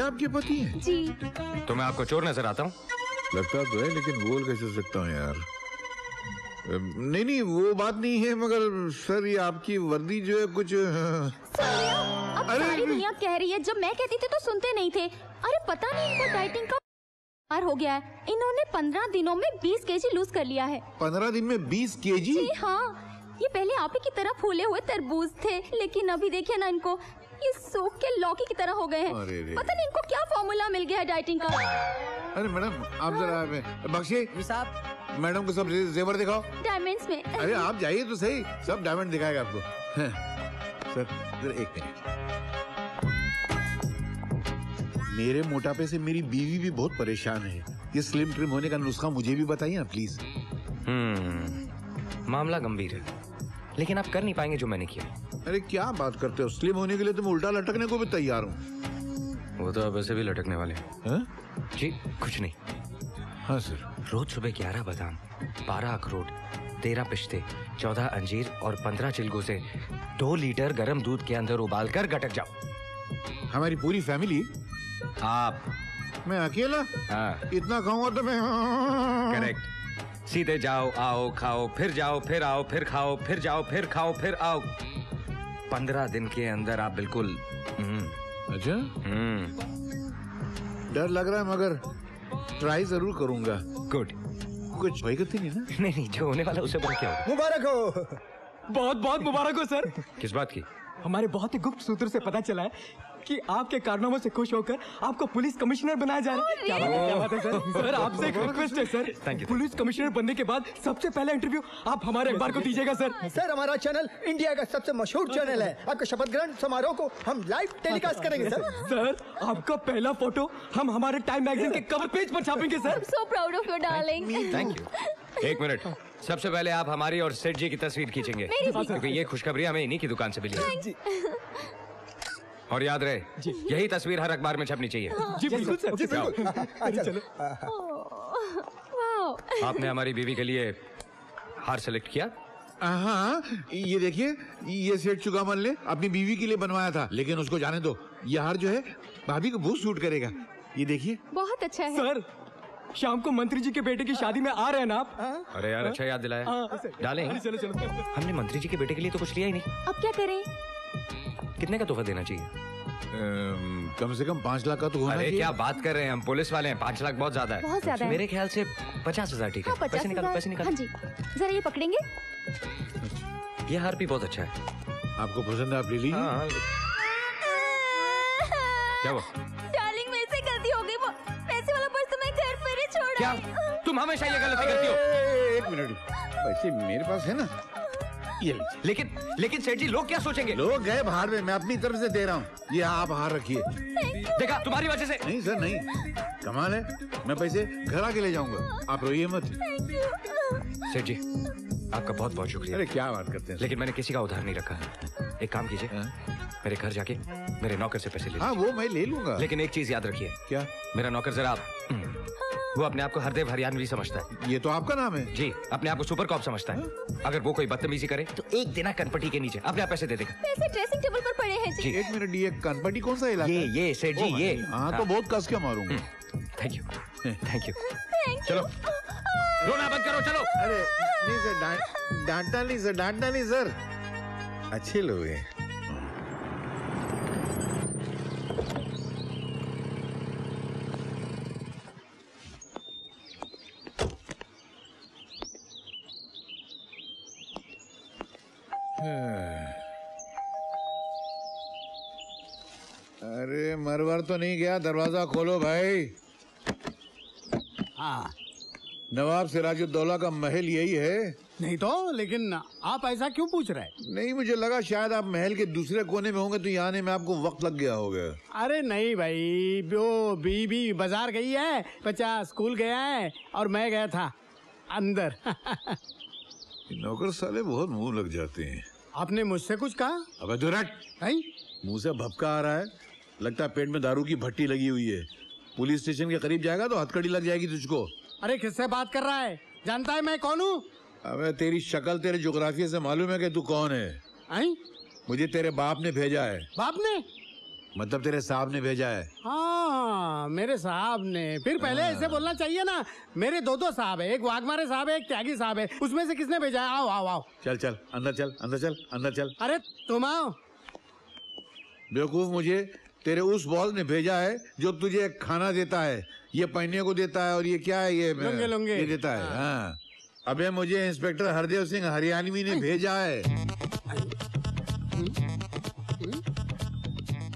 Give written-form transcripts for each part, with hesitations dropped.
ये आपके पति हैं? जी। तो मैं आपको चोर नजर आता हूँ? लगता तो है, लेकिन बोल कैसे सकता हूँ यार। नहीं नहीं वो बात नहीं है, मगर सर ये आपकी वर्दी जो है कुछ। अरे सारी दुनिया कह रही है, जब मैं कहती थी तो सुनते नहीं थे। अरे पता नहीं इनको डाइटिंग का पार हो गया है। इन्होंने 15 दिनों में 20 केजी लूज कर लिया है। 15 दिन में 20 केजी? जी हाँ, ये पहले आप ही की तरह फूले हुए तरबूज थे, लेकिन अभी देखिए ना इनको, ये सूख के लौकी की तरह हो गए हैं। पता नहीं इनको क्या फॉर्मूला मिल गया है डाइटिंग का। अरे मैडम आप जरा बख्शी साहब, मैडम को सब जेवर दिखाओ डायमंड्स में। अरे आप जाइए तो सही, सब डायमंड दिखाएगा आपको। सर जरा एक मिनट, मेरे मोटापे से मेरी बीवी भी बहुत परेशान है। ये स्लिम ट्रिम होने का नुस्खा मुझे भी बताइए ना प्लीज। मामला गंभीर है, लेकिन आप कर नहीं पाएंगे जो मैंने किया। अरे क्या बात करते हो, स्लिम होने के लिए तो मैं उल्टा लटकने को भी तैयार हूँ। वो तो आप वैसे भी लटकने वाले हैं। जी कुछ नहीं। हाँ सर। रोज सुबह 11 बादाम, 12 अखरोट, 13 पिस्ते, 14 अंजीर और 15 चिलगों से 2 लीटर गर्म दूध के अंदर उबाल कर गटक जाओ। हमारी पूरी फैमिली? आप? मैं अकेला? हाँ। इतना खाऊंगा तो मैं। करेक्ट, सीधे जाओ, आओ, खाओ, फिर जाओ, फिर आओ, फिर खाओ, फिर जाओ, फिर खाओ, फिर आओ। 15 दिन के अंदर आप बिल्कुल। अच्छा। डर लग रहा है, मगर ट्राई जरूर करूंगा। गुड। कुछ भाई करती नहीं ना? नहीं नहीं, जो होने वाला उसे पता क्या होगा। मुबारक हो। बहुत बहुत मुबारक हो सर। किस बात की? हमारे बहुत ही गुप्त सूत्र से पता चला है कि आपके कारनामों से खुश होकर आपको पुलिस कमिश्नर बनाया जा रहा है। क्या बात है सर। सर आपसे एक रिक्वेस्ट है sir. Thank you. Police commissioner बनने के बाद सबसे पहला इंटरव्यू आप हमारे अखबार को दीजिएगा सर। सर हमारा चैनल इंडिया का सबसे मशहूर चैनल है। आपके शपथ ग्रहण समारोह को हम लाइव टेलीकास्ट करेंगे सर। सर आपका पहला फोटो हम हमारे टाइम मैगजीन के कवर पेज पर छापेंगे sir. So proud of you darling. Thank you. एक मिनट, सबसे पहले आप हमारी और सेठ जी की तस्वीर खींचेंगे, क्योंकि ये खुशखबरी हमें इन्हीं की दुकान से मिली। और याद रहे, यही तस्वीर हर अखबार में छपनी चाहिए। जी बिल्कुल सर, जी बिल्कुल। अच्छा चलो। वाओ, आपने हमारी बीवी के लिए हार सेलेक्ट किया? हाँ, ये देखिए, ये सेठ चुगामल ने अपनी बीवी के लिए बनवाया था, लेकिन उसको जाने दो। ये हार जो है भाभी को बहुत सूट करेगा। ये देखिए, बहुत अच्छा है। सर शाम को मंत्री जी के बेटे की शादी में आ रहे हैं ना आप? अरे यार अच्छा याद दिलाया डालेंगे। चलो चलो। हमने मंत्री जी के बेटे के लिए तो कुछ लिया ही नहीं। अब क्या करें? कितने का तोहफा देना चाहिए? कम से कम 5 लाख का तो होना चाहिए। अरे क्या बात कर रहे हैं, हम पुलिस वाले हैं। 5 लाख बहुत ज्यादा है। बहुत ज्यादा है। मेरे ख्याल से 50,000 ठीक है। हाँ, पैसे निकालो, पैसे निकालो। हाँ जी, जरा ये पकड़ेंगे। ये हार भी बहुत अच्छा है, आपको पसंद है, आप ले लीजिए। हाँ। क्या वो डार्लिंग मेरे से गलती हो गई, वो पैसे वाला पर्स तो मैं घर पर ही छोड़। क्या तुम हमेशा ये गलती करती हो? एक मिनट, पैसे मेरे पास है ना। लेकिन सेठ जी लोग क्या सोचेंगे? लोग गए बाहर में, मैं अपनी तरफ से दे रहा हूँ। ये आप हार रखिए। देखा तुम्हारी वजह से। नहीं सर नहीं, कमाल है, मैं पैसे घर आके ले जाऊंगा, आप रोइए मत। सेठ जी आपका बहुत बहुत शुक्रिया। अरे क्या बात करते हैं, लेकिन मैंने किसी का उधार नहीं रखा है। एक काम कीजिए, मेरे घर जाके मेरे नौकर से पैसे ले। हाँ वो मैं ले लूंगा, लेकिन एक चीज याद रखिए। क्या? मेरा नौकर जरा वो अपने आप को हरदेव हरियाणवी समझता है। ये तो आपका नाम है। जी, अपने आप को सुपर कॉप समझता है। अगर वो कोई बदतमीजी करे तो एक देना कनपट्टी के नीचे, अपने आप पैसे दे देगा। पैसे ड्रेसिंग टेबल पर पड़े हैं जी। एक मिनट, ये कनपट्टी कौन सा इलाका? ये सेठ जी ये। हाँ तो बहुत कस के मारूंगा। Thank you thank you. चलो रोना बंद करो, चलो। अरे नहीं सर, डांटा नहीं सर, डांटा नहीं सर, अच्छे लोग हैं। अरे मरवर तो नहीं गया? दरवाजा खोलो भाई। हाँ नवाब सिराजुद्दौला का महल यही है? नहीं तो, लेकिन आप ऐसा क्यों पूछ रहे हैं? नहीं मुझे लगा शायद आप महल के दूसरे कोने में होंगे, तो यहाँ आने में आपको वक्त लग गया होगा। अरे नहीं भाई, वो बीबी बाजार गई है, बच्चा स्कूल गया है, और मैं गया था अंदर। नौकर साले बहुत मुंह लग जाते हैं। आपने मुझसे कुछ कहा? अबे दुरट, मुंह से भपका आ रहा है, लगता है पेट में दारू की भट्टी लगी हुई है। पुलिस स्टेशन के करीब जाएगा तो हथकड़ी लग जाएगी तुझको। अरे किससे बात कर रहा है? जानता है मैं कौन हूँ? अबे तेरी शक्ल तेरे जोग्राफिया से मालूम है कि तू कौन है। मुझे तेरे बाप ने भेजा है। बाप ने? मतलब तेरे साहब ने भेजा है? हाँ मेरे साहब ने। फिर पहले ऐसे बोलना चाहिए ना, मेरे दो दो साहब है, एक वाघमारे साहब है, एक त्यागी साहब है, उसमें से किसने भेजा है? आओ आओ आओ, चल चल अंदर, चल अंदर, चल अंदर चल। अरे तुम आओ। बेवकूफ, मुझे तेरे उस बॉस ने भेजा है जो तुझे खाना देता है, ये पहनने को देता है, और ये क्या है, ये लुंगे लुंगे ये देता है। हाँ अबे मुझे इंस्पेक्टर हरदेव सिंह हरियाणवी ने भेजा है।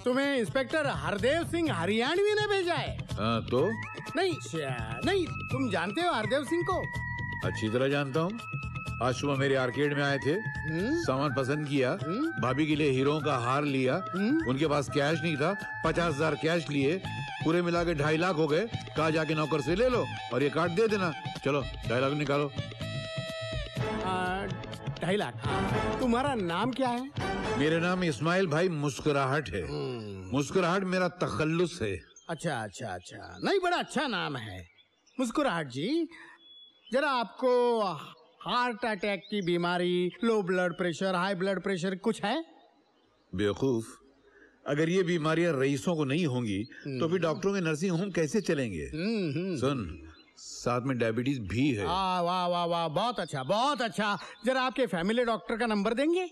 तुम्हें इंस्पेक्टर हरदेव सिंह हरियाणवी ने भेजा है? हाँ तो नहीं नहीं, तुम जानते हो हरदेव सिंह को? अच्छी तरह जानता हूँ, आज सुबह मेरे आर्केड में आए थे, सामान पसंद किया, भाभी के लिए हीरों का हार लिया, उनके पास कैश नहीं था, 50,000 कैश लिए, पूरे मिला के 2.5 लाख हो गए, कहा जाके नौकर से ले लो और ये कार्ड दे देना, चलो 2.5 लाख निकालो। 2.5 लाख। तुम्हारा नाम क्या है? मेरा नाम इस्माइल भाई मुस्कराहट है। मुस्कराहट मेरा तखल्लुस है। अच्छा अच्छा अच्छा, नहीं बड़ा अच्छा नाम है। मुस्कराहट जी, जरा आपको हार्ट अटैक की बीमारी, low blood pressure, high blood pressure कुछ है? बेवकूफ, अगर ये बीमारियां रईसों को नहीं होंगी तो फिर डॉक्टरों के नर्सिंग होम कैसे चलेंगे? सुन, साथ में डायबिटीज भी है। वाह वाह वाह वाह, बहुत अच्छा बहुत अच्छा। जरा आपके फैमिली डॉक्टर का नंबर देंगे?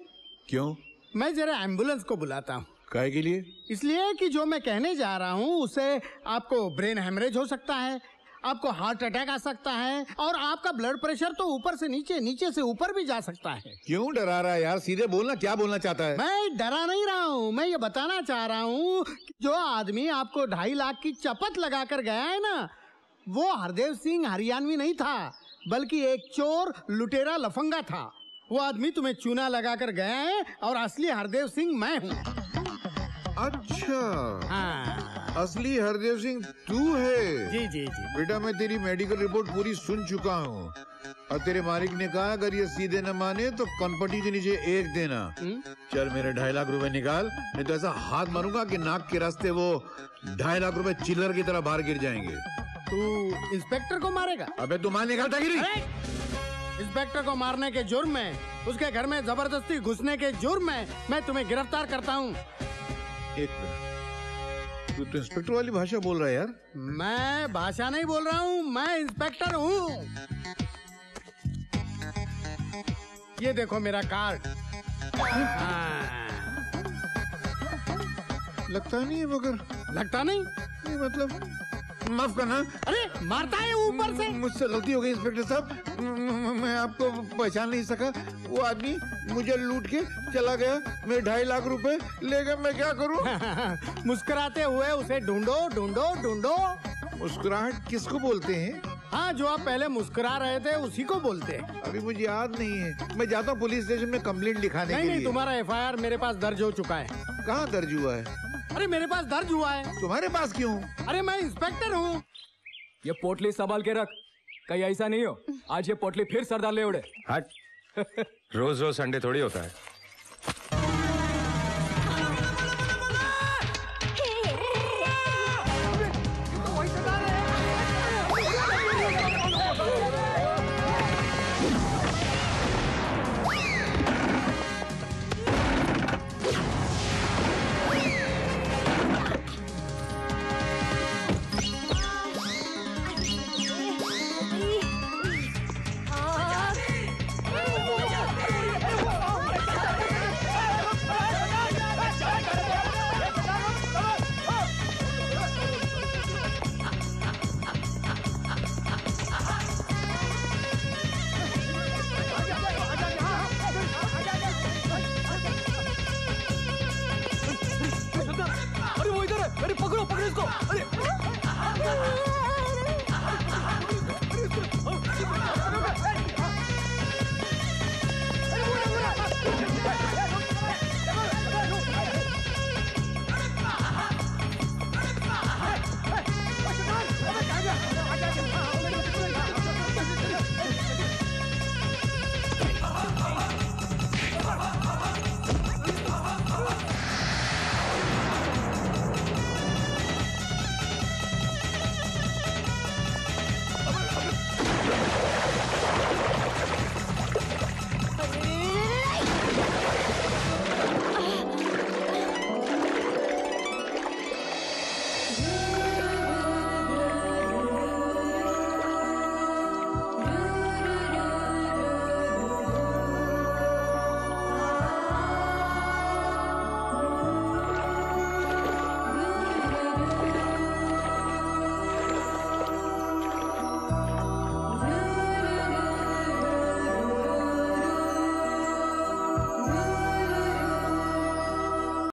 क्यों? मैं जरा एम्बुलेंस को बुलाता हूँ। काहे के लिए? इसलिए कि जो मैं कहने जा रहा हूँ उससे आपको ब्रेन हेमरेज हो सकता है, आपको हार्ट अटैक आ सकता है, और आपका ब्लड प्रेशर तो ऊपर से नीचे, नीचे से ऊपर भी जा सकता है। क्यों डरा रहा है यार, सीधे बोलना क्या बोलना चाहता है। मैं डरा नहीं रहा हूँ, मैं ये बताना चाह रहा हूँ जो आदमी आपको 2.5 लाख की चपत लगा कर गया है ना, वो हरदेव सिंह हरियाणवी नहीं था, बल्कि एक चोर लुटेरा लफंगा था। वो आदमी तुम्हें चूना लगा कर गया है और असली हरदेव सिंह मैं हूँ। अच्छा हाँ, असली हरदेव सिंह तू है? जी जी जी। बेटा मैं तेरी मेडिकल रिपोर्ट पूरी सुन चुका हूँ, और तेरे मालिक ने कहा अगर ये सीधे न माने तो कनपटी के नीचे एक देना। चल मेरे 2.5 लाख रुपए निकाल, नहीं तो ऐसा हाथ मारूंगा कि नाक के रास्ते वो 2.5 लाख रुपए चिल्लर की तरह बाहर गिर जाएंगे। तू इंस्पेक्टर को मारेगा? अबे तू मार निकालता गिरी। इंस्पेक्टर को मारने के जुर्म में, उसके घर में जबरदस्ती घुसने के जुर्म में मैं तुम्हें गिरफ्तार करता हूँ। तू तो इंस्पेक्टर वाली भाषा बोल रहा है यार। मैं भाषा नहीं बोल रहा हूँ, मैं इंस्पेक्टर हूँ। ये देखो मेरा कार्ड। लगता नहीं है मगर। लगता नहीं ये मतलब, माफ करना। अरे मारता है ऊपर से। मुझसे गलती हो गई इंस्पेक्टर साहब, मैं आपको पहचान नहीं सका। वो आदमी मुझे लूट के चला गया, मेरे 2.5 लाख रुपए ले गया, मैं क्या करूं? मुस्कुराते हुए उसे ढूंढो ढूंढो ढूंढो। मुस्कुराहट किसको बोलते हैं? हाँ जो आप पहले मुस्कुरा रहे थे उसी को बोलते हैं। अभी मुझे याद नहीं है, मैं जाता हूँ पुलिस स्टेशन में कंप्लेंट लिखाने के लिए। तुम्हारा FIR मेरे पास दर्ज हो चुका है। कहाँ दर्ज हुआ है? अरे मेरे पास दर्ज हुआ है। तुम्हारे पास क्यों? अरे मैं इंस्पेक्टर हूँ। ये पोटली संभाल के रख, कहीं ऐसा नहीं हो आज ये पोटली फिर सरदार ले उड़े। हट, रोज रोज संडे थोड़ी होता है। अरे पकड़ो पकड़ो इसको। अरे